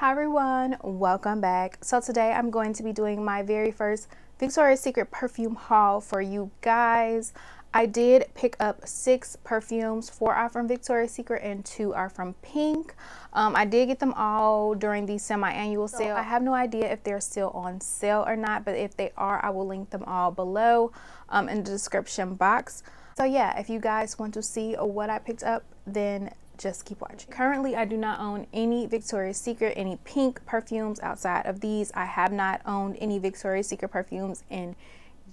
Hi everyone, welcome back. So today I'm going to be doing my very first Victoria's Secret perfume haul for you guys. I did pick up 6 perfumes. 4 are from Victoria's Secret and 2 are from Pink. I did get them all during the semi-annual sale. I have no idea if they're still on sale or not, but if they are, I will link them all below in the description box. So yeah, if you guys want to see what I picked up, then just keep watching. Currently, I do not own any Victoria's Secret, any Pink perfumes outside of these. I have not owned any Victoria's Secret perfumes in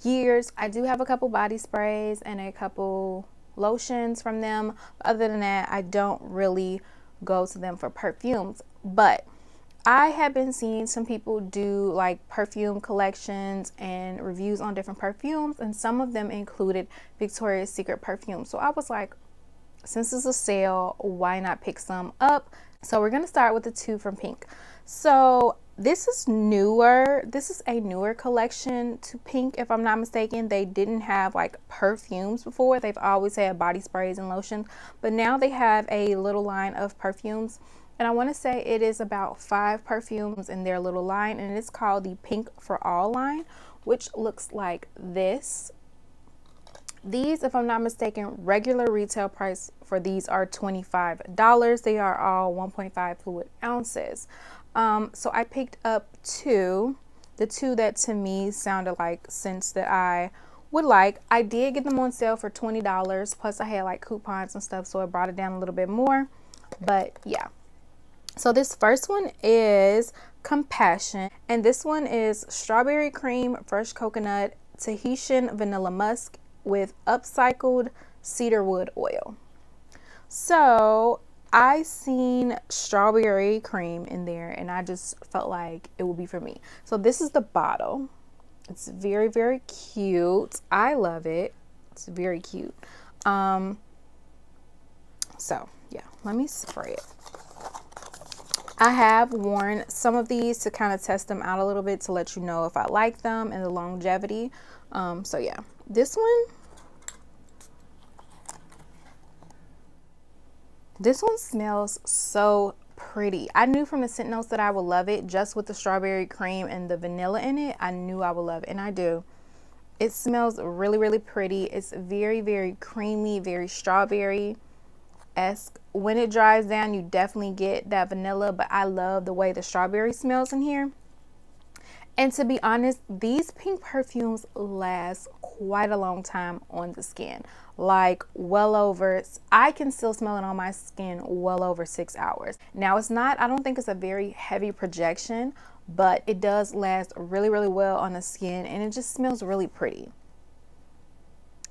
years. I do have a couple body sprays and a couple lotions from them. Other than that, I don't really go to them for perfumes. But I have been seeing some people do like perfume collections and reviews on different perfumes, and some of them included Victoria's Secret perfumes. So I was like, since it's a sale, why not pick some up? So we're gonna start with the 2 from Pink. So this is newer. This is a newer collection to Pink, if I'm not mistaken. They didn't have like perfumes before. They've always had body sprays and lotions, but now they have a little line of perfumes. And I want to say it is about 5 perfumes in their little line, and it's called the Pink for All line, which looks like this. These, if I'm not mistaken, regular retail price for these are $25. They are all 1.5 fluid ounces. So I picked up 2, the 2 that to me sounded like scents that I would like. I did get them on sale for $20, plus I had like coupons and stuff, so it brought it down a little bit more. But yeah, so this first one is Compassion, and this one is Strawberry Cream, Fresh Coconut, Tahitian Vanilla Musk with upcycled cedarwood oil. So I seen Strawberry Cream in there and I just felt like it would be for me. So this is the bottle. It's very, very cute. I love it. It's very cute. So yeah, let me spray it. I have worn some of these to kind of test them out a little bit to let you know if I like them and the longevity. So yeah, this one smells so pretty. I knew from the scent notes that I would love it just with the strawberry cream and the vanilla in it. I knew I would love it, and I do. It smells really, really pretty. It's very, very creamy, very strawberry-esque. When it dries down, you definitely get that vanilla, but I love the way the strawberry smells in here. And to be honest, these Pink perfumes last quite a long time on the skin, like well over, I can still smell it on my skin well over 6 hours. Now it's not, I don't think it's a very heavy projection, but it does last really, really well on the skin, and it just smells really pretty.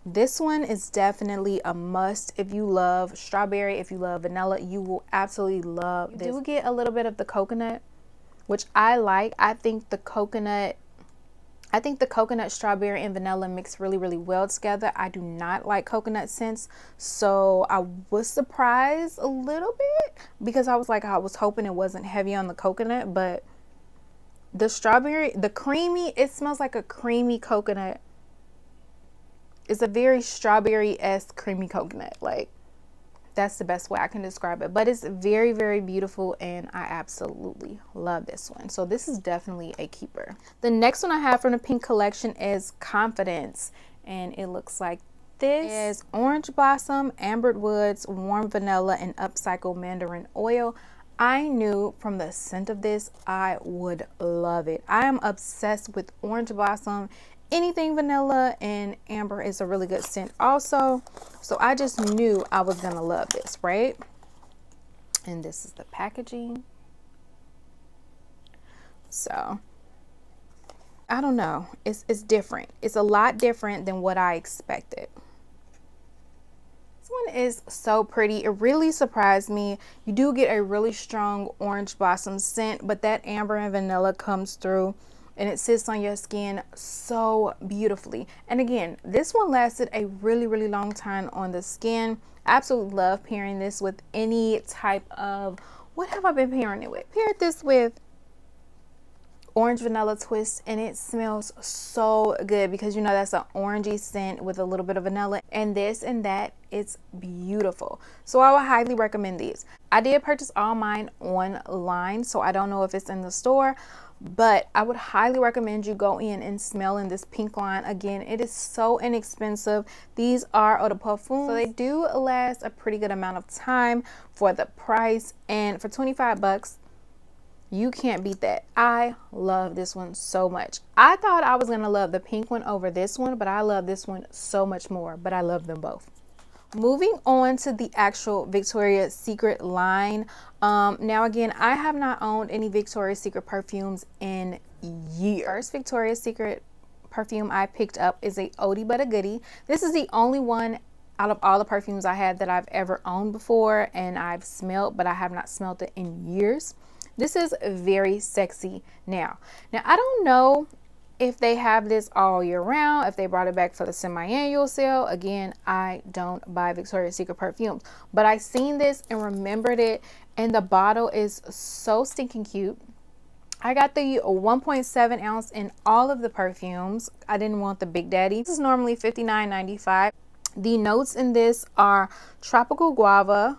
This one is definitely a must. If you love strawberry, if you love vanilla, you will absolutely love this. You do get a little bit of the coconut, which I like. I think the coconut, strawberry, and vanilla mix really, really well together. I do not like coconut scents, so I was surprised a little bit because I was like, I was hoping it wasn't heavy on the coconut, but the strawberry, the creamy, it smells like a creamy coconut. It's a very strawberry-esque creamy coconut. Like, that's the best way I can describe it, but it's very, very beautiful, and I absolutely love this one. So this is definitely a keeper. The next one I have from the Pink collection is Confidence, and it looks like this. It is Orange Blossom, Ambered Woods, Warm Vanilla, and Upcycled Mandarin Oil. I knew from the scent of this I would love it. I am obsessed with Orange Blossom. Anything vanilla and amber is a really good scent also, so I just knew I was gonna love this, right? And this is the packaging. So I don't know, it's different. It's a lot different than what I expected. This one is so pretty. It really surprised me. You do get a really strong orange blossom scent, but that amber and vanilla comes through, and it sits on your skin so beautifully. And again, this one lasted a really, really long time on the skin. I absolutely love pairing this with any type of, what have I been pairing it with? Paired this with orange vanilla twist, and it smells so good because you know that's an orangey scent with a little bit of vanilla and this and that. It's beautiful. So I would highly recommend these. I did purchase all mine online, so I don't know if it's in the store, but I would highly recommend you go in and smell in this pink line. Again, it is so inexpensive. These are eau de parfum, so they do last a pretty good amount of time for the price, and for 25 bucks you can't beat that. I love this one so much. I thought I was gonna love the pink one over this one, but I love this one so much more, but I love them both. Moving on to the actual Victoria's Secret line. Now again, I have not owned any Victoria's Secret perfumes in years. First Victoria's Secret perfume I picked up is a oldie but a goodie. This is the only one out of all the perfumes I had that I've ever owned before and I've smelled, but I have not smelled it in years. This is Very Sexy Now. Now, I don't know if they have this all year round, if they brought it back for the semi-annual sale. Again, I don't buy Victoria's Secret perfumes, but I seen this and remembered it, and the bottle is so stinking cute. I got the 1.7 ounce in all of the perfumes. I didn't want the Big Daddy. This is normally $59.95. The notes in this are tropical guava,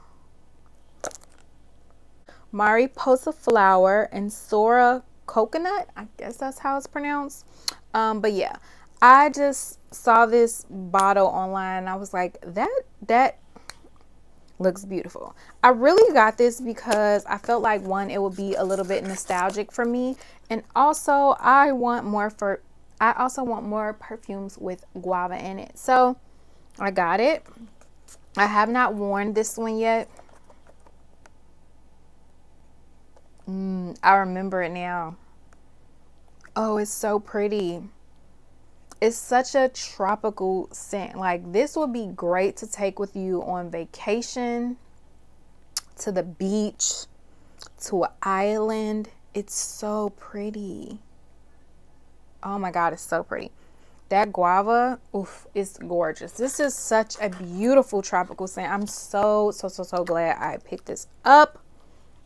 Mariposa flower, and Sora coconut. I guess that's how it's pronounced. But yeah, I just saw this bottle online and I was like, that looks beautiful. I really got this because I felt like, one, it would be a little bit nostalgic for me, and also I also want more perfumes with guava in it. So I got it. I have not worn this one yet. I remember it now. Oh, it's so pretty. It's such a tropical scent. Like, this would be great to take with you on vacation, to the beach, to an island. It's so pretty. Oh my God, it's so pretty. That guava, oof, it's gorgeous. This is such a beautiful tropical scent. I'm so glad I picked this up.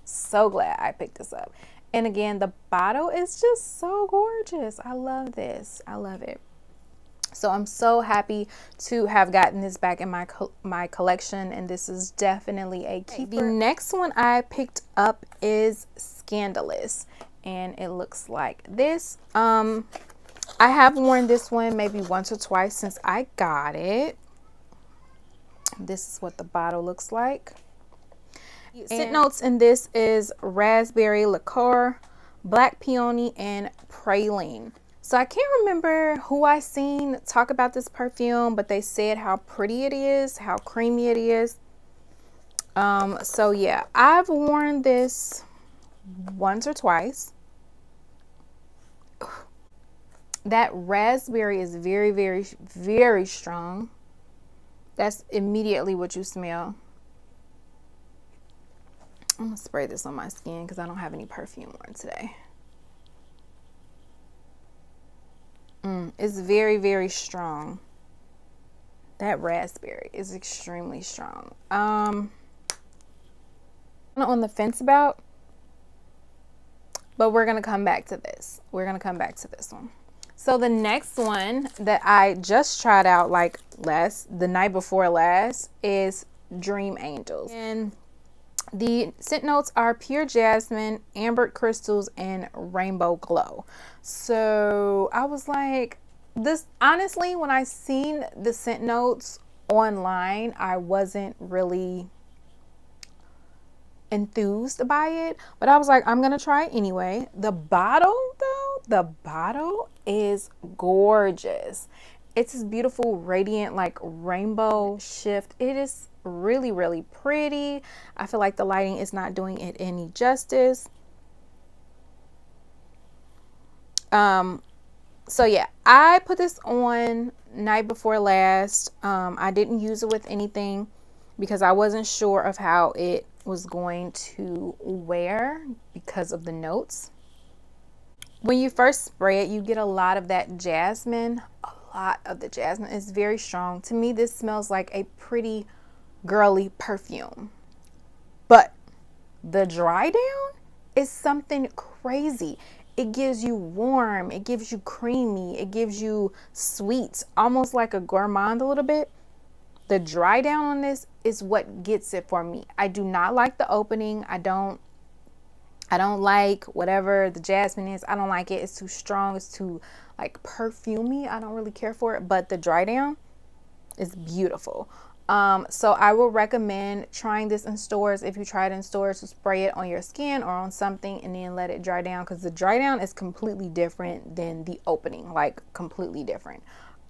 So glad I picked this up. And again, the bottle is just so gorgeous. I love this. I love it. So I'm so happy to have gotten this back in my collection, and this is definitely a keeper. The next one I picked up is Scandalous, and it looks like this. I have worn this one maybe once or twice since I got it. This is what the bottle looks like. Scent notes in this is raspberry liqueur, black peony, and praline. So I can't remember who I seen talk about this perfume, but they said how pretty it is, how creamy it is. So yeah, I've worn this once or twice. That raspberry is very, very, very strong. That's immediately what you smell. I'm gonna spray this on my skin because I don't have any perfume on today. It's very, very strong. That raspberry is extremely strong. I'm not on the fence about, but we're gonna come back to this. We're gonna come back to this one. So the next one that I just tried out like the night before last is Dream Angels. And the scent notes are pure jasmine, amber crystals, and rainbow glow. So I was like, this, honestly, when I seen the scent notes online, I wasn't really enthused by it, but I was like, I'm gonna try it anyway. The bottle though, the bottle is gorgeous. It's this beautiful, radiant, like rainbow shift. It is really, really pretty. I feel like the lighting is not doing it any justice. So yeah, I put this on night before last. I didn't use it with anything because I wasn't sure of how it was going to wear because of the notes. When you first spray it, you get a lot of that jasmine. A lot of the jasmine is very strong. To me, this smells like a pretty girly perfume, but the dry down is something crazy. It gives you warm, it gives you creamy, it gives you sweets, almost like a gourmand a little bit. The dry down on this is what gets it for me. I do not like the opening. I don't like whatever the jasmine is. I don't like it. It's too strong. It's too like perfumey. I don't really care for it, but the dry down is beautiful. So I will recommend trying this in stores. If you try it in stores, to spray it on your skin or on something and then let it dry down, because the dry down is completely different than the opening, like completely different.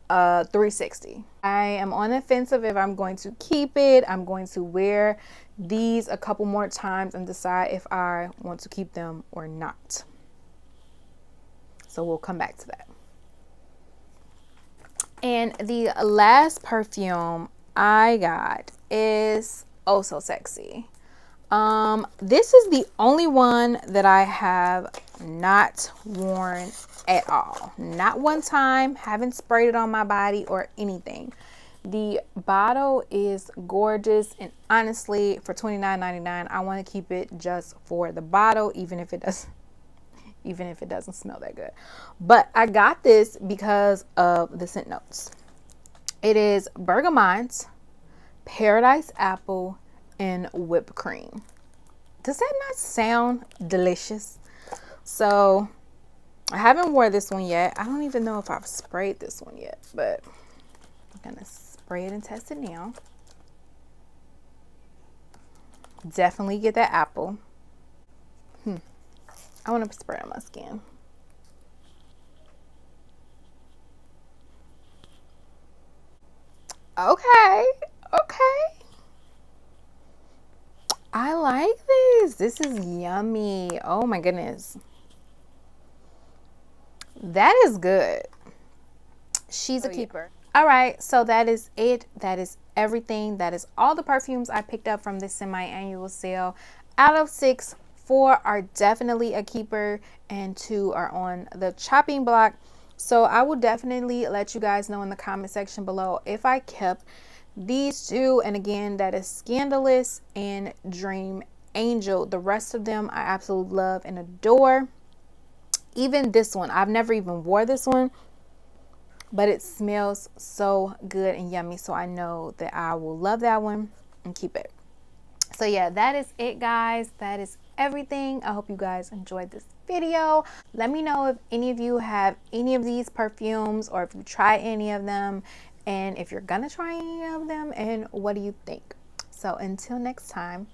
360. I am on the fence of if I'm going to keep it. I'm going to wear these a couple more times and decide if I want to keep them or not. So we'll come back to that. And the last perfume I got is Oh So Sexy. This is the only one that I have not worn at all. Not one time, haven't sprayed it on my body or anything. The bottle is gorgeous, and honestly, for $29.99, I want to keep it just for the bottle, even if it doesn't smell that good. But I got this because of the scent notes. It is bergamot, paradise apple, and whipped cream. Does that not sound delicious? So I haven't worn this one yet. I don't even know if I've sprayed this one yet, but I'm gonna spray it and test it now. Definitely get that apple. I want to spray it on my skin. Okay. I like this. This is yummy. Oh my goodness. That is good. She's a keeper. All right, so that is it. That is everything. That is all the perfumes I picked up from this semi-annual sale. Out of 6, 4 are definitely a keeper and 2 are on the chopping block. So I will definitely let you guys know in the comment section below if I kept these 2, and again, that is Scandalous and Dream Angel. The rest of them I absolutely love and adore. Even this one, I've never even wore this one, but it smells so good and yummy, so I know that I will love that one and keep it. So yeah, that is it, guys. That is everything. I hope you guys enjoyed this video. Let me know if any of you have any of these perfumes, or if you try any of them, and if you're gonna try any of them, and what do you think. So until next time,